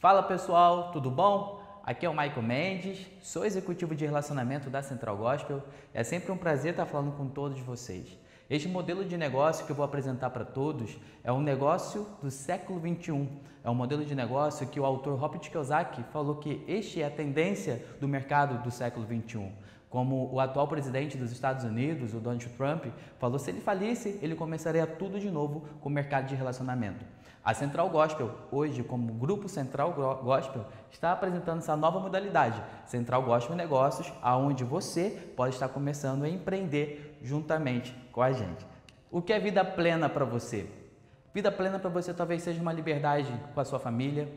Fala pessoal, tudo bom? Aqui é o Maicon Mendes, sou executivo de relacionamento da Central Gospel. É sempre um prazer estar falando com todos vocês. Este modelo de negócio que eu vou apresentar para todos é um negócio do século XXI. É um modelo de negócio que o autor Robert Kiyosaki falou que este é a tendência do mercado do século XXI. Como o atual presidente dos Estados Unidos, o Donald Trump, falou, se ele falisse, ele começaria tudo de novo com o mercado de relacionamento. A Central Gospel, hoje, como Grupo Central Gospel, está apresentando essa nova modalidade, Central Gospel Negócios, aonde você pode estar começando a empreender juntamente com a gente. O que é vida plena para você? Vida plena para você talvez seja uma liberdade com a sua família,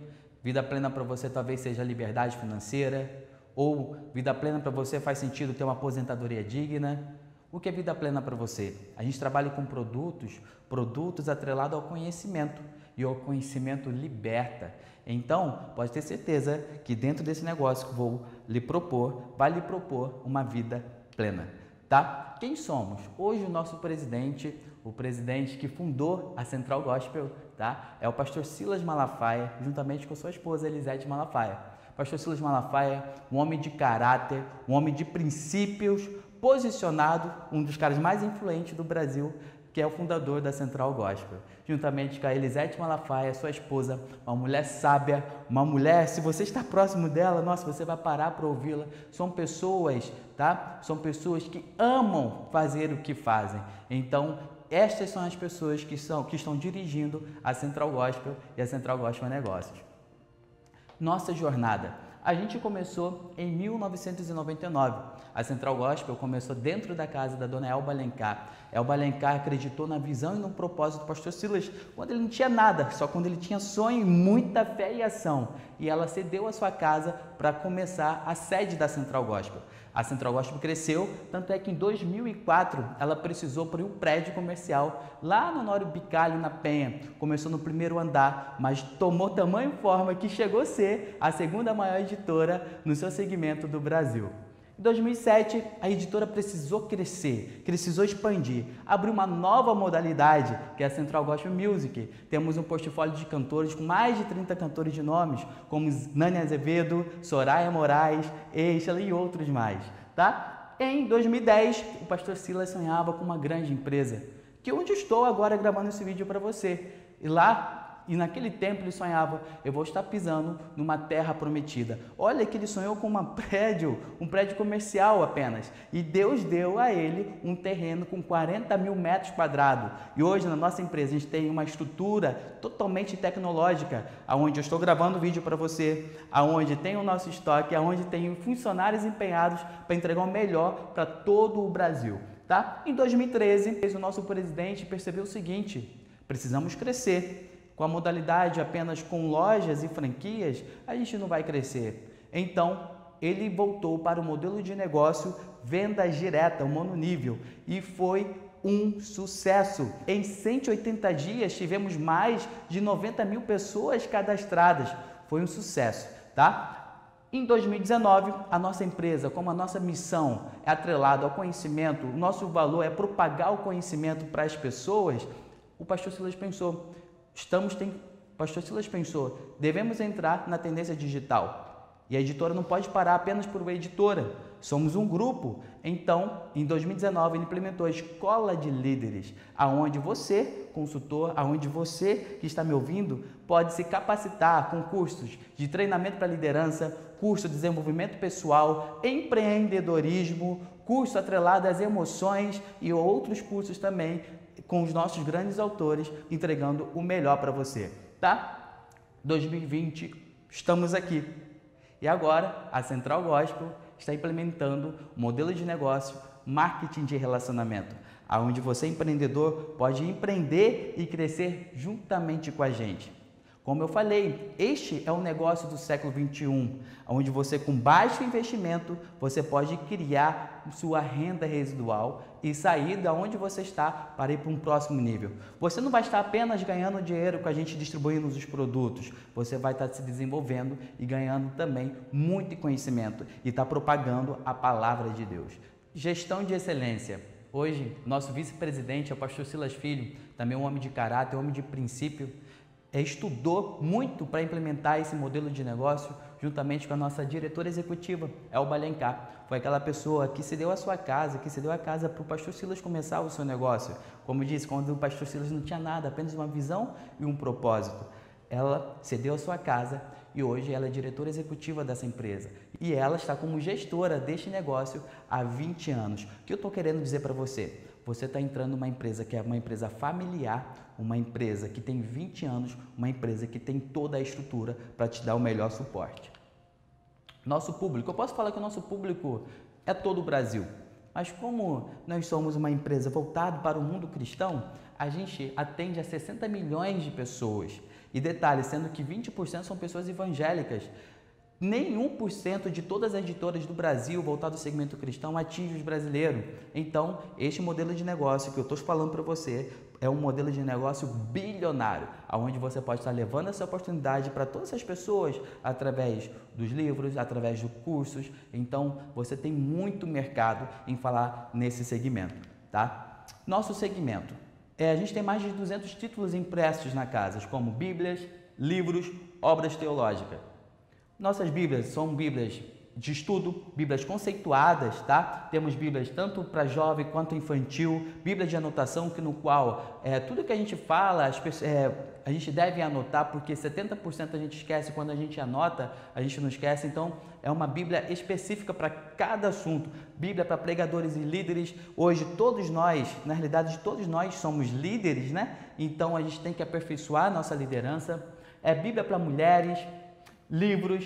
vida plena para você talvez seja liberdade financeira, ou vida plena para você faz sentido ter uma aposentadoria digna? O que é vida plena para você? A gente trabalha com produtos atrelados ao conhecimento, e o conhecimento liberta. Então, pode ter certeza que dentro desse negócio que vou lhe propor, vai lhe propor uma vida plena, tá? Quem somos? Hoje o nosso presidente, o presidente que fundou a Central Gospel, tá? É o pastor Silas Malafaia, juntamente com sua esposa Elisete Malafaia. Pastor Silas Malafaia, um homem de caráter, um homem de princípios, posicionado, um dos caras mais influentes do Brasil, que é o fundador da Central Gospel. Juntamente com a Elisete Malafaia, sua esposa, uma mulher sábia, uma mulher, se você está próximo dela, nossa, você vai parar para ouvi-la. São pessoas, tá? São pessoas que amam fazer o que fazem. Então, estas são as pessoas que estão dirigindo a Central Gospel e a Central Gospel Negócios. Nossa jornada. A gente começou em 1999. A Central Gospel começou dentro da casa da dona Elba Lencar. Elba Lencar acreditou na visão e no propósito do pastor Silas quando ele não tinha nada, só quando ele tinha sonho, muita fé e ação. E ela cedeu a sua casa para começar a sede da Central Gospel. A Central Gospel cresceu, tanto é que em 2004 ela precisou para um prédio comercial lá no Honório Bicalho, na Penha. Começou no primeiro andar, mas tomou tamanho e forma que chegou a ser a segunda maior editora no seu segmento do Brasil. Em 2007, a editora precisou crescer, precisou expandir, abriu uma nova modalidade, que é a Central Gospel Music. Temos um portfólio de cantores, com mais de 30 cantores de nomes, como Nani Azevedo, Soraya Moraes, Eixas e outros mais, tá? Em 2010, o pastor Silas sonhava com uma grande empresa, que é onde estou agora gravando esse vídeo para você. E naquele tempo ele sonhava, eu vou estar pisando numa terra prometida. Olha que ele sonhou com um prédio comercial apenas. E Deus deu a ele um terreno com 40 mil metros quadrados. E hoje na nossa empresa a gente tem uma estrutura totalmente tecnológica, onde eu estou gravando vídeo para você, onde tem o nosso estoque, onde tem funcionários empenhados para entregar o melhor para todo o Brasil. Tá? Em 2013, o nosso presidente percebeu o seguinte, precisamos crescer. Com a modalidade apenas com lojas e franquias, a gente não vai crescer. Então, ele voltou para o modelo de negócio venda direta, o mononível, e foi um sucesso. Em 180 dias, tivemos mais de 90 mil pessoas cadastradas. Foi um sucesso, tá? Em 2019, a nossa empresa, como a nossa missão é atrelada ao conhecimento, o nosso valor é propagar o conhecimento para as pessoas, o pastor Silas pensou... devemos entrar na tendência digital. E a editora não pode parar apenas por uma editora. Somos um grupo. Então, em 2019, ele implementou a Escola de Líderes, aonde você, consultor, aonde você que está me ouvindo, pode se capacitar com cursos de treinamento para liderança, curso de desenvolvimento pessoal, empreendedorismo, curso atrelado às emoções e outros cursos também, com os nossos grandes autores entregando o melhor para você, tá? 2020, estamos aqui. E agora, a Central Gospel está implementando um modelo de negócio, marketing de relacionamento, aonde você, empreendedor, pode empreender e crescer juntamente com a gente. Como eu falei, este é um negócio do século XXI, onde você com baixo investimento, você pode criar sua renda residual e sair da onde você está para ir para um próximo nível. Você não vai estar apenas ganhando dinheiro com a gente distribuindo os produtos, você vai estar se desenvolvendo e ganhando também muito conhecimento e está propagando a palavra de Deus. Gestão de excelência. Hoje, nosso vice-presidente é o pastor Silas Filho, também um homem de caráter, um homem de princípio. estudou muito para implementar esse modelo de negócio juntamente com a nossa diretora executiva, Elba Lencar. Foi aquela pessoa que se deu a sua casa, que se deu a casa para o pastor Silas começar o seu negócio. Como disse, quando o pastor Silas não tinha nada, apenas uma visão e um propósito. Ela cedeu a sua casa e hoje ela é diretora executiva dessa empresa. E ela está como gestora deste negócio há 20 anos. O que eu estou querendo dizer para você? Você está entrando numa empresa que é uma empresa familiar, uma empresa que tem 20 anos, uma empresa que tem toda a estrutura para te dar o melhor suporte. Nosso público, eu posso falar que o nosso público é todo o Brasil, mas como nós somos uma empresa voltada para o mundo cristão, a gente atende a 60 milhões de pessoas. E detalhe, sendo que 20% são pessoas evangélicas. Nem 1% de todas as editoras do Brasil voltadas ao segmento cristão atinge os brasileiros. Então, este modelo de negócio que eu estou falando para você é um modelo de negócio bilionário, onde você pode estar levando essa oportunidade para todas essas pessoas através dos livros, através de cursos. Então, você tem muito mercado em falar nesse segmento, tá? Nosso segmento. A gente tem mais de 200 títulos impressos na casa, como bíblias, livros, obras teológicas. Nossas bíblias são bíblias de estudo, bíblias conceituadas, tá? Temos bíblias tanto para jovem quanto infantil, bíblias de anotação, que no qual tudo que a gente fala, a gente deve anotar, porque 70% a gente esquece, quando a gente anota, a gente não esquece. Então, é uma bíblia específica para cada assunto, bíblia para pregadores e líderes. Hoje, todos nós, na realidade, todos nós somos líderes, né? Então, a gente tem que aperfeiçoar a nossa liderança. É bíblia para mulheres. Livros,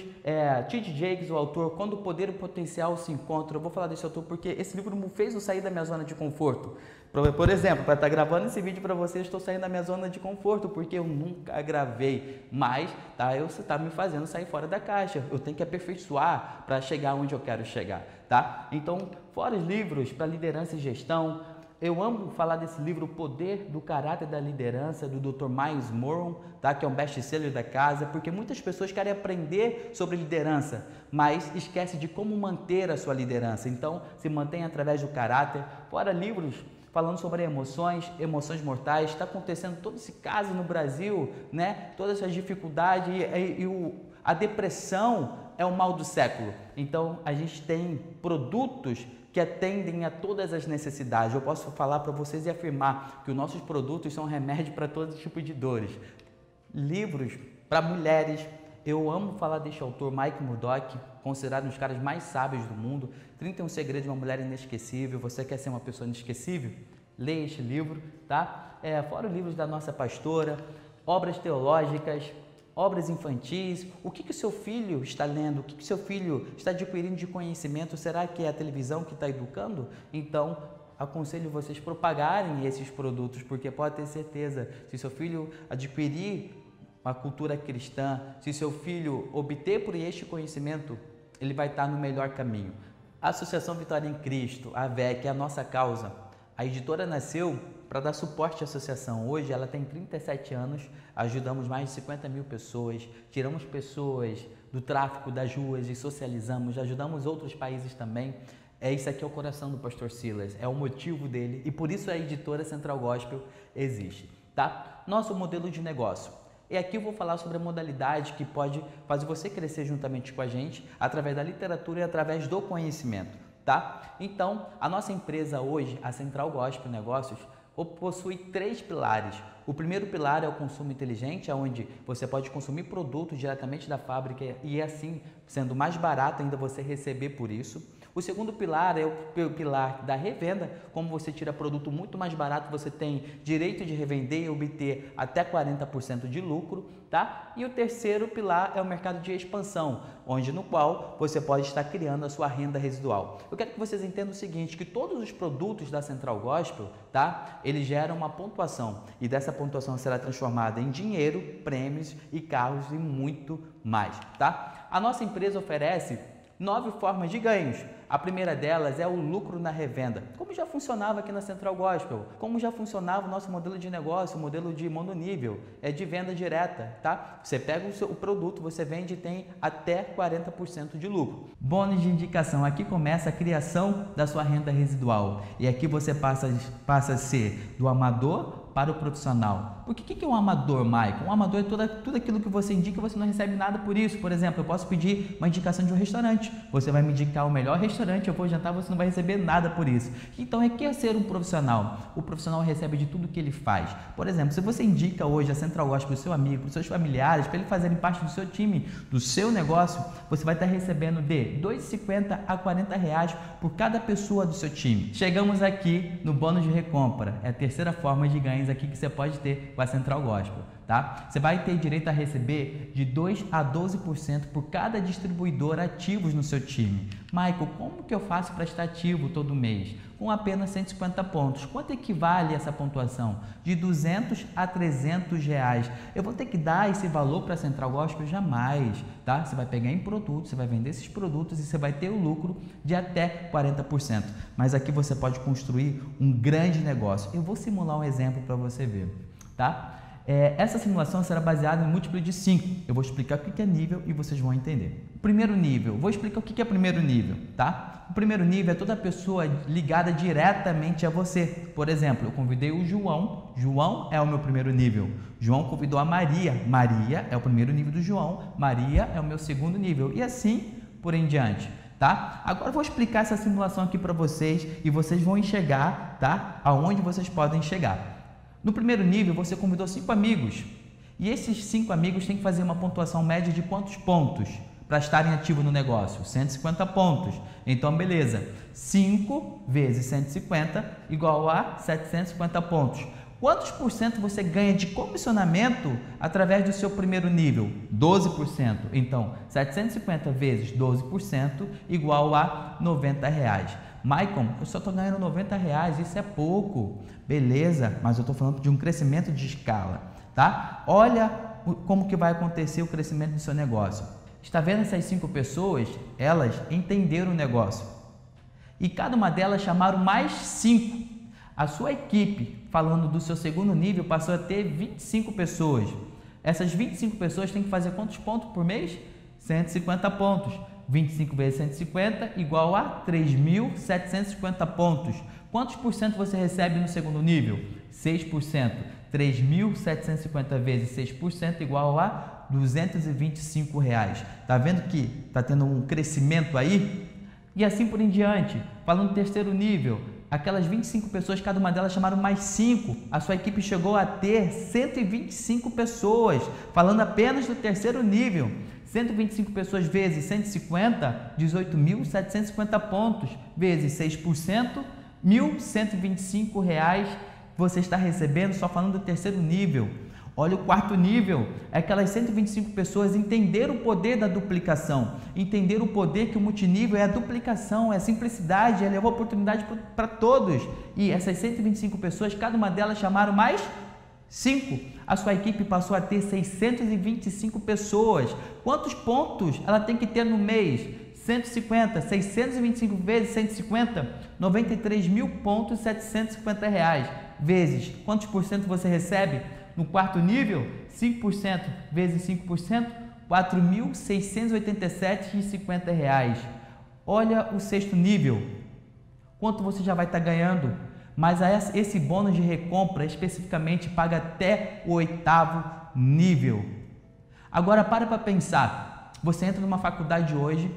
T. G. Jakes, o autor, Quando o Poder e o Potencial se Encontram. Eu vou falar desse autor porque esse livro me fez eu sair da minha zona de conforto. Por exemplo, para estar gravando esse vídeo para vocês, estou saindo da minha zona de conforto porque eu nunca gravei, mas tá, você está me fazendo sair fora da caixa. Eu tenho que aperfeiçoar para chegar onde eu quero chegar, tá? Então, fora os livros para liderança e gestão, eu amo falar desse livro, O Poder do Caráter da Liderança, do Dr. Miles Moron, tá? Que é um best-seller da casa, porque muitas pessoas querem aprender sobre liderança, mas esquece de como manter a sua liderança. Então, se mantém através do caráter. Fora livros falando sobre emoções, emoções mortais. Está acontecendo todo esse caso no Brasil, né? Todas essas dificuldades a depressão é o mal do século. Então, a gente tem produtos que atendem a todas as necessidades. Eu posso falar para vocês e afirmar que os nossos produtos são remédio para todo tipo de dores. Livros para mulheres. Eu amo falar deste autor, Mike Murdock, considerado um dos caras mais sábios do mundo. 31 Segredos de uma Mulher Inesquecível. Você quer ser uma pessoa inesquecível? Leia este livro, tá? Fora os livros da nossa pastora, obras teológicas, obras infantis. O que o seu filho está lendo? O que o seu filho está adquirindo de conhecimento? Será que é a televisão que está educando? Então, aconselho vocês a propagarem esses produtos, porque pode ter certeza, se seu filho adquirir uma cultura cristã, se seu filho obter por este conhecimento, ele vai estar no melhor caminho. A Associação Vitória em Cristo, a AVEC, é a nossa causa. A editora nasceu para dar suporte à associação. Hoje ela tem 37 anos, ajudamos mais de 50 mil pessoas, tiramos pessoas do tráfico das ruas e socializamos, ajudamos outros países também. Isso aqui é o coração do pastor Silas, é o motivo dele e por isso a editora Central Gospel existe, tá? Nosso modelo de negócio. E aqui eu vou falar sobre a modalidade que pode fazer você crescer juntamente com a gente através da literatura e através do conhecimento, tá? Então, a nossa empresa hoje, a Central Gospel Negócios, possui 3 pilares. O primeiro pilar é o consumo inteligente, onde você pode consumir produtos diretamente da fábrica e assim, sendo mais barato ainda, você receber por isso. O segundo pilar é o pilar da revenda, como você tira produto muito mais barato, você tem direito de revender e obter até 40% de lucro, tá? E o terceiro pilar é o mercado de expansão, onde no qual você pode estar criando a sua renda residual. Eu quero que vocês entendam o seguinte, que todos os produtos da Central Gospel, tá? Eles geram uma pontuação e dessa pontuação será transformada em dinheiro, prêmios e carros e muito mais, tá? A nossa empresa oferece 9 formas de ganhos. A primeira delas é o lucro na revenda. Como já funcionava aqui na Central Gospel, como já funcionava o nosso modelo de negócio, o modelo de mononível, é de venda direta, tá? Você pega o produto, você vende e tem até 40% de lucro. Bônus de indicação. Aqui começa a criação da sua renda residual. E aqui você passa a ser do amador para o profissional. Porque o que é um amador, Maicon? Um amador é tudo aquilo que você indica e você não recebe nada por isso. Por exemplo, eu posso pedir uma indicação de um restaurante. Você vai me indicar o melhor restaurante, eu vou jantar, você não vai receber nada por isso. Então, o que é ser um profissional? O profissional recebe de tudo que ele faz. Por exemplo, se você indica hoje a Central Gospel para o seu amigo, para os seus familiares, para eles fazerem parte do seu time, do seu negócio, você vai estar recebendo de R$ 2,50 a R$ 40 por cada pessoa do seu time. Chegamos aqui no bônus de recompra. É a terceira forma de ganhos aqui que você pode ter com a Central Gospel, tá? Você vai ter direito a receber de 2 a 12% por cada distribuidor ativos no seu time. Maicon, como que eu faço para estar ativo todo mês? Com apenas 150 pontos. Quanto equivale essa pontuação? De 200 a 300 reais. Eu vou ter que dar esse valor para a Central Gospel? Jamais, tá? Você vai pegar em produtos, você vai vender esses produtos e você vai ter o lucro de até 40%. Mas aqui você pode construir um grande negócio. Eu vou simular um exemplo para você ver, tá? Essa simulação será baseada em múltiplo de 5. Eu vou explicar o que é nível e vocês vão entender. Primeiro nível, vou explicar o que é primeiro nível, tá? O primeiro nível é toda pessoa ligada diretamente a você. Por exemplo, eu convidei o João. João é o meu primeiro nível. João convidou a Maria. Maria é o primeiro nível do João. Maria é o meu segundo nível. E assim por em diante, tá? Agora eu vou explicar essa simulação aqui para vocês e vocês vão enxergar, tá? Aonde vocês podem chegar. No primeiro nível, você convidou 5 amigos e esses 5 amigos têm que fazer uma pontuação média de quantos pontos para estarem ativos no negócio? 150 pontos. Então, beleza, 5 vezes 150 igual a 750 pontos. Quantos por cento você ganha de comissionamento através do seu primeiro nível? 12%. Então, 750 vezes 12% igual a 90 reais. Maicon, eu só estou ganhando 90 reais, isso é pouco. Beleza, mas eu estou falando de um crescimento de escala, tá? Olha como que vai acontecer o crescimento do seu negócio. Está vendo essas 5 pessoas? Elas entenderam o negócio. E cada uma delas chamaram mais 5. A sua equipe, falando do seu segundo nível, passou a ter 25 pessoas. Essas 25 pessoas têm que fazer quantos pontos por mês? 150 pontos. 25 vezes 150 igual a 3.750 pontos. Quantos por cento você recebe no segundo nível? 6%. 3.750 vezes 6% igual a R$ 225. Tá vendo que tá tendo um crescimento aí? E assim por em diante. Falando do terceiro nível, aquelas 25 pessoas, cada uma delas chamaram mais 5. A sua equipe chegou a ter 125 pessoas, falando apenas do terceiro nível. 125 pessoas vezes 150, 18.750 pontos, vezes 6%, R$ 1.125 você está recebendo só falando do terceiro nível. Olha o quarto nível, aquelas 125 pessoas entenderam o poder da duplicação, entenderam o poder que o multinível é a duplicação, é a simplicidade, é a oportunidade para todos. E essas 125 pessoas, cada uma delas chamaram mais 5. A sua equipe passou a ter 625 pessoas. Quantos pontos ela tem que ter no mês? 150, 625 vezes 150, 93.750 reais. Vezes, quantos por cento você recebe? No quarto nível, 5% vezes 5%, R$ 4.687,50. Olha o sexto nível, quanto você já vai estar ganhando, mas esse bônus de recompra especificamente paga até o oitavo nível. Agora para pensar, você entra numa faculdade hoje,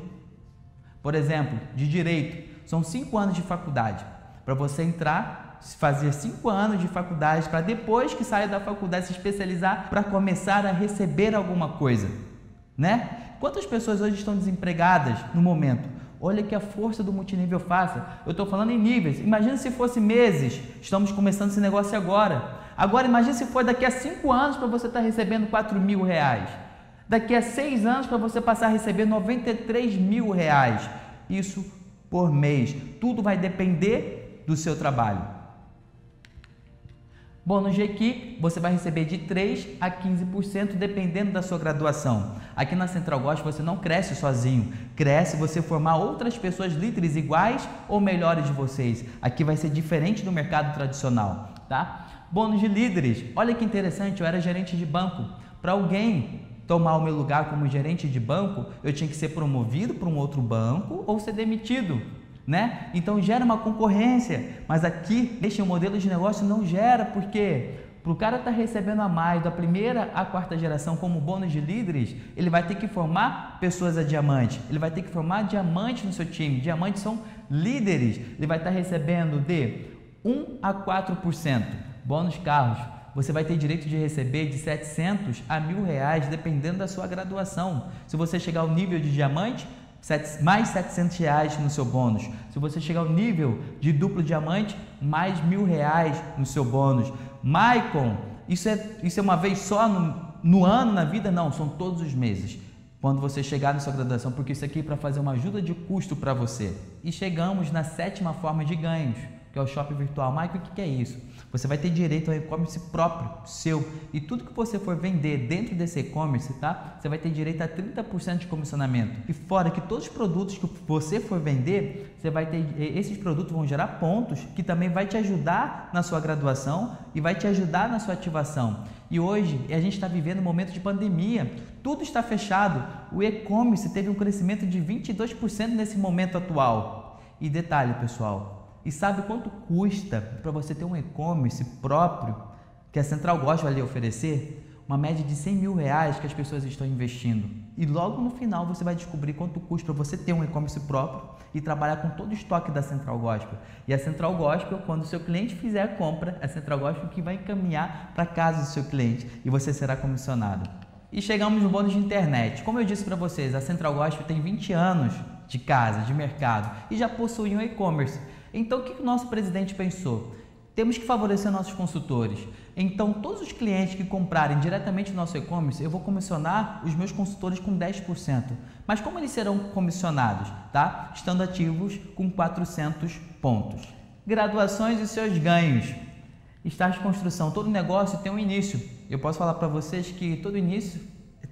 por exemplo, de Direito, são 5 anos de faculdade, para você entrar, fazer 5 anos de faculdade para depois que sair da faculdade se especializar para começar a receber alguma coisa, né? Quantas pessoas hoje estão desempregadas no momento? Olha que a força do multinível faça. Eu estou falando em níveis. Imagina se fosse meses. Estamos começando esse negócio agora. Agora imagina se for daqui a 5 anos para você estar recebendo 4.000 reais. Daqui a 6 anos para você passar a receber 93.000 reais. Isso por mês. Tudo vai depender do seu trabalho. Bônus de equipe, você vai receber de 3 a 15% dependendo da sua graduação. Aqui na Central Gospel você não cresce sozinho, cresce você formar outras pessoas líderes iguais ou melhores de vocês. Aqui vai ser diferente do mercado tradicional, tá? Bônus de líderes, olha que interessante, eu era gerente de banco. Para alguém tomar o meu lugar como gerente de banco, eu tinha que ser promovido para um outro banco ou ser demitido, né? Então gera uma concorrência, mas aqui neste modelo de negócio não gera, porque para o cara estar recebendo a mais da primeira à quarta geração como bônus de líderes, ele vai ter que formar pessoas a diamante, ele vai ter que formar diamantes no seu time. Diamantes são líderes. Ele vai estar recebendo de 1 a 4%. Bônus carros, você vai ter direito de receber de 700 a R$1.000, dependendo da sua graduação. Se você chegar ao nível de diamante, mais R$700 no seu bônus. Se você chegar ao nível de duplo diamante, mais R$1.000 no seu bônus. Maicon, isso é uma vez só no ano, na vida? Não, são todos os meses. Quando você chegar na sua graduação, porque isso aqui é para fazer uma ajuda de custo para você. E chegamos na sétima forma de ganhos, que é o shopping virtual. Maicon, o que é isso? Você vai ter direito ao e-commerce próprio, seu. E tudo que você for vender dentro desse e-commerce, tá? Você vai ter direito a 30% de comissionamento. E fora que todos os produtos que você for vender, você vai ter, esses produtos vão gerar pontos que também vai te ajudar na sua graduação e vai te ajudar na sua ativação. E hoje a gente está vivendo um momento de pandemia, tudo está fechado. O e-commerce teve um crescimento de 22% nesse momento atual. E detalhe, pessoal, e sabe quanto custa para você ter um e-commerce próprio que a Central Gospel vai oferecer? Uma média de R$100 mil que as pessoas estão investindo. E logo no final você vai descobrir quanto custa para você ter um e-commerce próprio e trabalhar com todo o estoque da Central Gospel. E a Central Gospel, quando o seu cliente fizer a compra, a Central Gospel que vai encaminhar para casa do seu cliente e você será comissionado. E chegamos no bônus de internet. Como eu disse para vocês, a Central Gospel tem 20 anos de casa, de mercado, e já possui um e-commerce. Então, o que o nosso presidente pensou? Temos que favorecer nossos consultores. Então, todos os clientes que comprarem diretamente no nosso e-commerce, eu vou comissionar os meus consultores com 10%. Mas como eles serão comissionados? Tá? Estando ativos com 400 pontos. Graduações e seus ganhos. Estar de construção. Todo negócio tem um início. Eu posso falar para vocês que todo início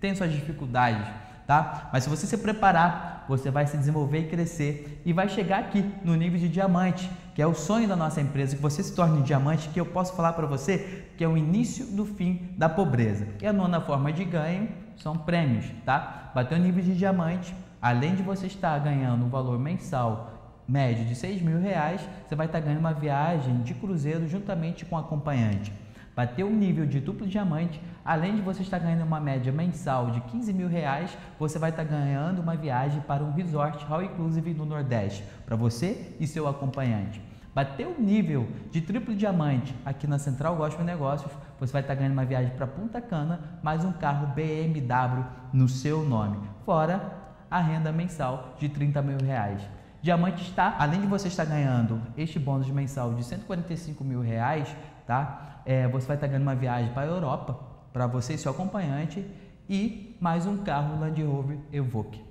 tem suas dificuldades. Tá? Mas se você se preparar, você vai se desenvolver e crescer e vai chegar aqui no nível de diamante, que é o sonho da nossa empresa, que você se torne um diamante, que eu posso falar para você que é o início do fim da pobreza. E a nona forma de ganho são prêmios, tá? Bateu o nível de diamante, além de você estar ganhando um valor mensal médio de R$6.000, você vai estar ganhando uma viagem de cruzeiro juntamente com o acompanhante. Bateu o nível de duplo diamante, além de você estar ganhando uma média mensal de R$15.000, você vai estar ganhando uma viagem para um resort all inclusive no Nordeste, para você e seu acompanhante. Bateu o nível de triplo diamante aqui na Central Gospel Negócios, você vai estar ganhando uma viagem para Punta Cana, mais um carro BMW no seu nome, fora a renda mensal de R$30.000. Diamante está, além de você estar ganhando este bônus mensal de R$145.000, tá? Você vai estar ganhando uma viagem para a Europa, para você e seu acompanhante, e mais um carro Land Rover Evoque.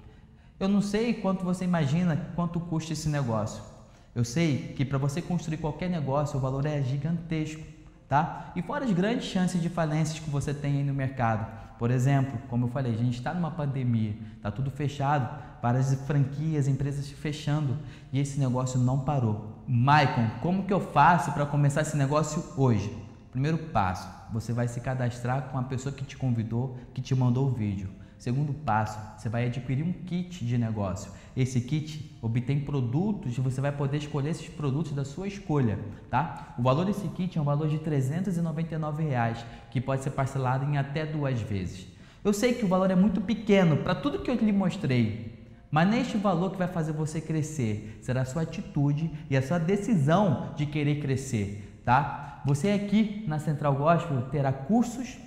Eu não sei quanto você imagina quanto custa esse negócio. Eu sei que para você construir qualquer negócio o valor é gigantesco, tá? E fora as grandes chances de falências que você tem aí no mercado. Por exemplo, como eu falei, a gente está numa pandemia, está tudo fechado, para as franquias, empresas fechando, e esse negócio não parou. Maicon, como que eu faço para começar esse negócio hoje? Primeiro passo, você vai se cadastrar com a pessoa que te convidou, que te mandou o vídeo. Segundo passo, você vai adquirir um kit de negócio. Esse kit obtém produtos e você vai poder escolher esses produtos da sua escolha, tá? O valor desse kit é um valor de R$399, que pode ser parcelado em até 2 vezes. Eu sei que o valor é muito pequeno para tudo que eu lhe mostrei, mas neste valor que vai fazer você crescer, será a sua atitude e a sua decisão de querer crescer, tá? Você aqui na Central Gospel terá cursos,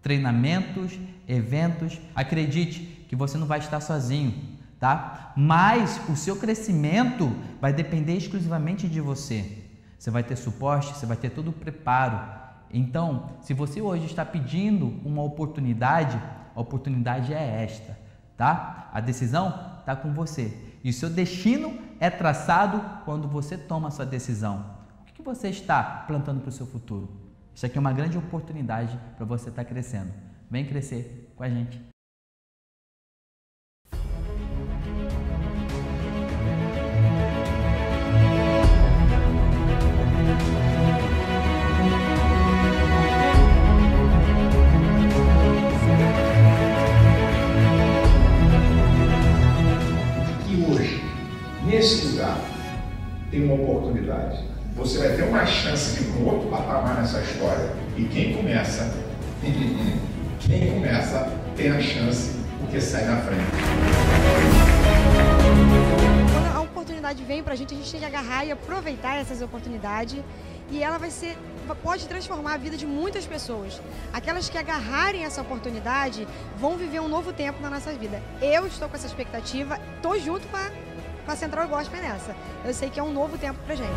treinamentos, eventos. Acredite que você não vai estar sozinho, tá? Mas o seu crescimento vai depender exclusivamente de você. Você vai ter suporte, você vai ter todo o preparo. Então, se você hoje está pedindo uma oportunidade, a oportunidade é esta. Tá? A decisão está com você e o seu destino é traçado quando você toma a sua decisão. O que você está plantando para o seu futuro? Isso aqui é uma grande oportunidade para você estar crescendo. Vem crescer com a gente. Nesse lugar tem uma oportunidade, você vai ter uma chance de ir para um outro patamar nessa história. E quem começa tem a chance, porque sai na frente. Quando a oportunidade vem pra gente, a gente tem que agarrar e aproveitar essas oportunidades. E ela pode transformar a vida de muitas pessoas. Aquelas que agarrarem essa oportunidade vão viver um novo tempo na nossa vida. Eu estou com essa expectativa, estou junto com a Central Gospel nessa. Eu sei que é um novo tempo pra gente.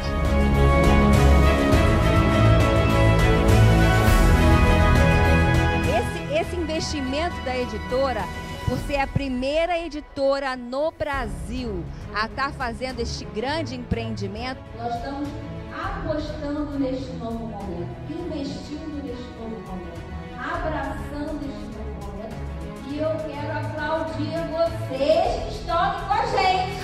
Esse investimento da editora, por ser a primeira editora no Brasil a estar fazendo este grande empreendimento, nós estamos apostando neste novo momento, investindo neste novo momento, abraçando este novo momento. E eu quero aplaudir vocês que estão aqui com a gente.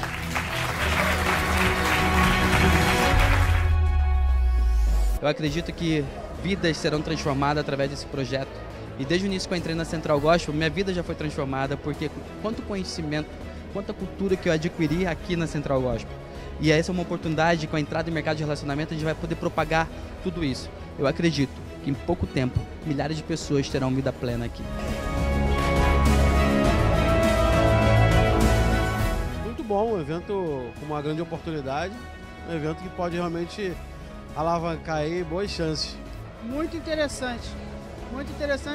Eu acredito que vidas serão transformadas através desse projeto. E desde o início que eu entrei na Central Gospel, minha vida já foi transformada, porque quanto conhecimento, quanta cultura que eu adquiri aqui na Central Gospel. E essa é uma oportunidade, com a entrada no mercado de relacionamento, a gente vai poder propagar tudo isso. Eu acredito que em pouco tempo, milhares de pessoas terão vida plena aqui. Muito bom, um evento com uma grande oportunidade, um evento que pode realmente alavancar aí boas chances. Muito interessante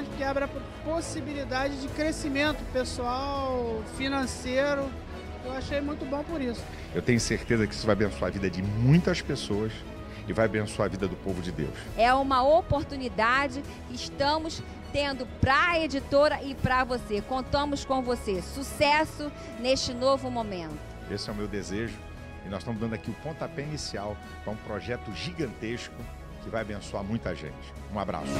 porque abre a possibilidade de crescimento pessoal, financeiro. Eu achei muito bom por isso. Eu tenho certeza que isso vai abençoar a vida de muitas pessoas e vai abençoar a vida do povo de Deus. É uma oportunidade que estamos tendo para a editora e para você. Contamos com você. Sucesso neste novo momento. Esse é o meu desejo e nós estamos dando aqui o pontapé inicial para um projeto gigantesco que vai abençoar muita gente. Um abraço.